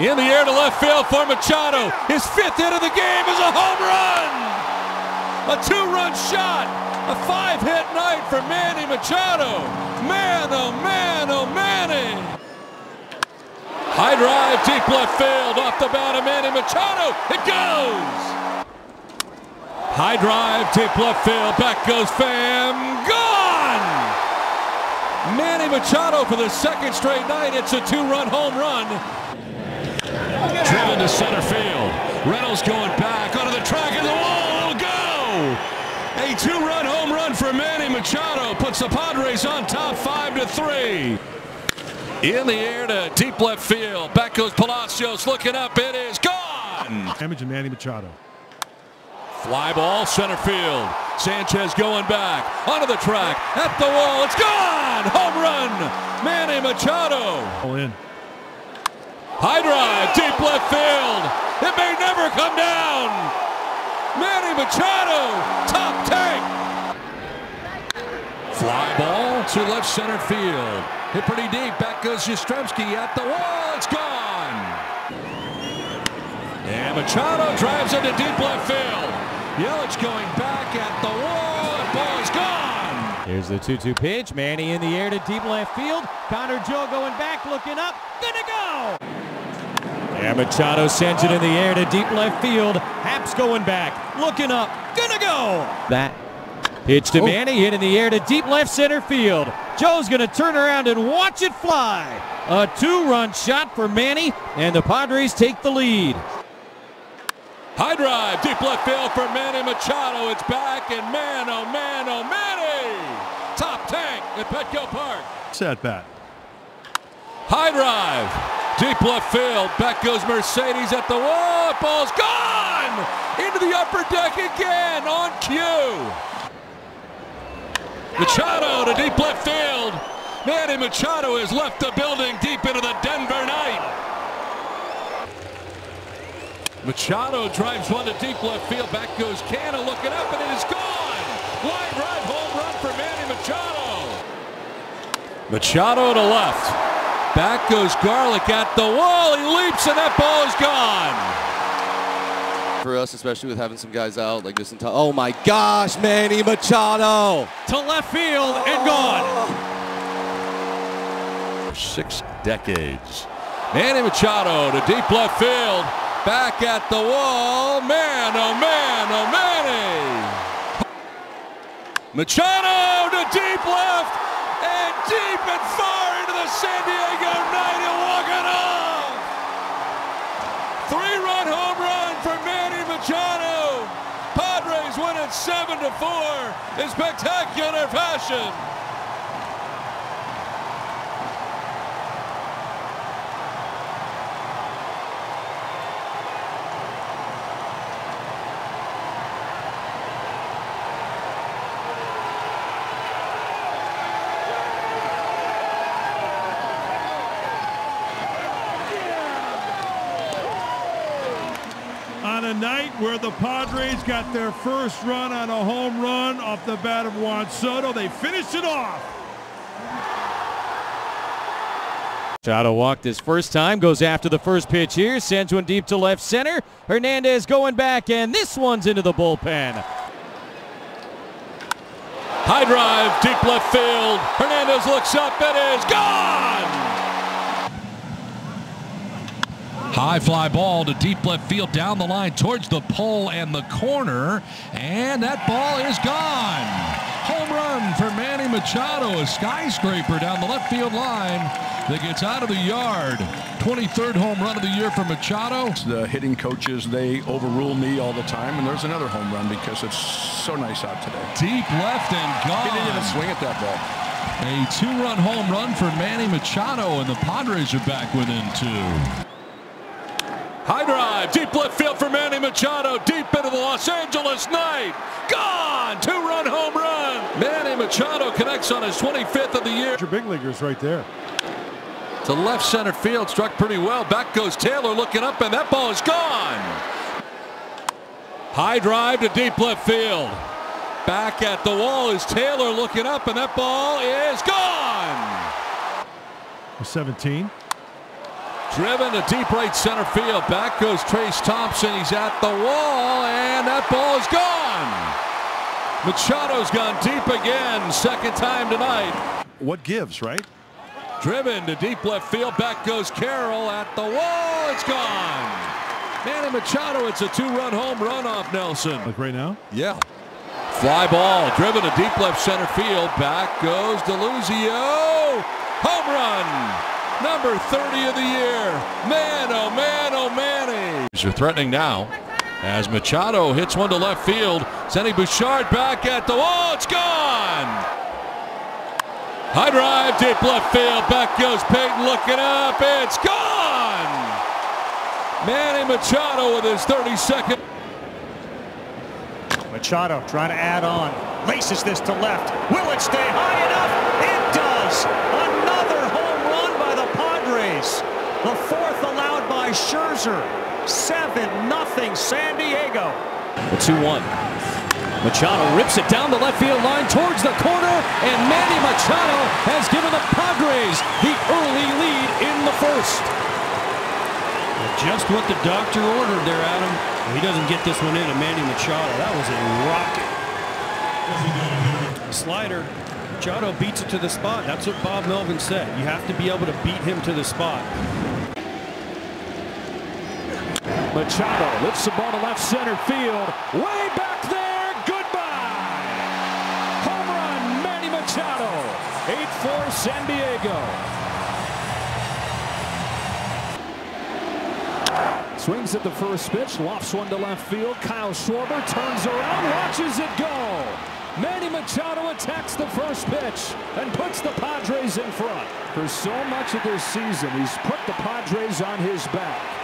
In the air to left field for Machado. His fifth hit of the game is a home run. A two-run shot. A five-hit night for Manny Machado. Man, oh man, oh Manny. High drive, deep left field. Off the bat of Manny Machado. It goes. High drive, deep left field. Back goes Pham. Gone! Manny Machado for the second straight night. It's a two-run home run. Driven to center field. Reynolds going back onto the track of the wall. It'll go! A two-run home run for Manny Machado. Puts the Padres on top 5-3. In the air to deep left field. Back goes Palacios. Looking up. It is gone! Damage and Manny Machado. Fly ball, center field. Sanchez going back, onto the track, at the wall, it's gone! Home run, Manny Machado. All in. High drive, deep left field. It may never come down. Manny Machado, top tank. Fly ball to left center field. Hit pretty deep, back goes Yastrzemski at the wall, it's gone. And Machado drives into deep left field. Yelich going back at the wall, and ball is gone! Here's the 2-2 pitch, Manny in the air to deep left field, Connor Joe going back, looking up, gonna go! And Machado sends it in the air to deep left field, Haps going back, looking up, gonna go! That pitch to Manny, hit in the air to deep left center field, Joe's gonna turn around and watch it fly! A two-run shot for Manny, and the Padres take the lead. High drive, deep left field for Manny Machado. It's back, and man, oh man, oh Manny! Top tank at Petco Park. Set back. High drive, deep left field. Back goes Mercedes at the wall. Ball's gone! Into the upper deck again on cue. Machado to deep left field. Manny Machado has left the building deep into the Denver night. Machado drives one to deep left field. Back goes Cano looking up, and it is gone. Wide right home run for Manny Machado. Machado to left. Back goes Garlic at the wall. He leaps, and that ball is gone. For us, especially with having some guys out like this. Oh my gosh, Manny Machado to left field and gone. 6 decades. Manny Machado to deep left field. Back at the wall, man, oh man, oh Manny! Machado to deep left, and deep and far into the San Diego night, he'll walk it off! Three-run home run for Manny Machado! Padres win it 7-4 in spectacular fashion! On a night where the Padres got their first run on a home run off the bat of Juan Soto, they finished it off. Machado walked his first time, goes after the first pitch here, sends one deep to left center. Hernandez going back, and this one's into the bullpen. High drive, deep left field. Hernandez looks up, it is gone! High fly ball to deep left field, down the line towards the pole and the corner, and that ball is gone. Home run for Manny Machado, a skyscraper down the left field line that gets out of the yard. 23rd home run of the year for Machado. The hitting coaches, they overrule me all the time, and there's another home run because it's so nice out today. Deep left and gone. He didn't even swing at that ball. A two-run home run for Manny Machado, and the Padres are back within two. High drive, deep left field for Manny Machado, deep into the Los Angeles night. Gone! Two-run home run. Manny Machado connects on his 25th of the year. Your big leaguers right there. To left center field, struck pretty well. Back goes Taylor looking up, and that ball is gone. High drive to deep left field. Back at the wall is Taylor looking up, and that ball is gone. 17. Driven to deep right center field. Back goes Trace Thompson. He's at the wall, and that ball is gone. Machado's gone deep again, second time tonight. What gives, right? Driven to deep left field. Back goes Carroll at the wall. It's gone. Manny Machado, it's a two-run home run off Nelson. Like right now? Yeah. Fly ball. Driven to deep left center field. Back goes DeLuzio. Home run. Number 30 of the year. Man, oh, man, oh, Manny. They're threatening now. As Machado hits one to left field, sending Bouchard back at the wall. It's gone. High drive, deep left field. Back goes Payton looking up. It's gone. Manny Machado with his 32nd. Machado trying to add on. Laces this to left. Will it stay high enough? It does. Another home run by the Padres. The fourth allowed by Scherzer. 7-0 San Diego. The 2-1. Machado rips it down the left field line towards the corner, and Manny Machado has given the Padres the early lead in the first. Just what the doctor ordered there, Adam. He doesn't get this one in to Manny Machado. That was a rocket. Slider. Machado beats it to the spot. That's what Bob Melvin said. You have to be able to beat him to the spot. Machado lifts the ball to left center field. Way back there. Goodbye. Home run, Manny Machado. 8-4 San Diego. Swings at the first pitch. Lofts one to left field. Kyle Schwarber turns around, watches it go. Manny Machado attacks the first pitch and puts the Padres in front. For so much of this season, he's put the Padres on his back.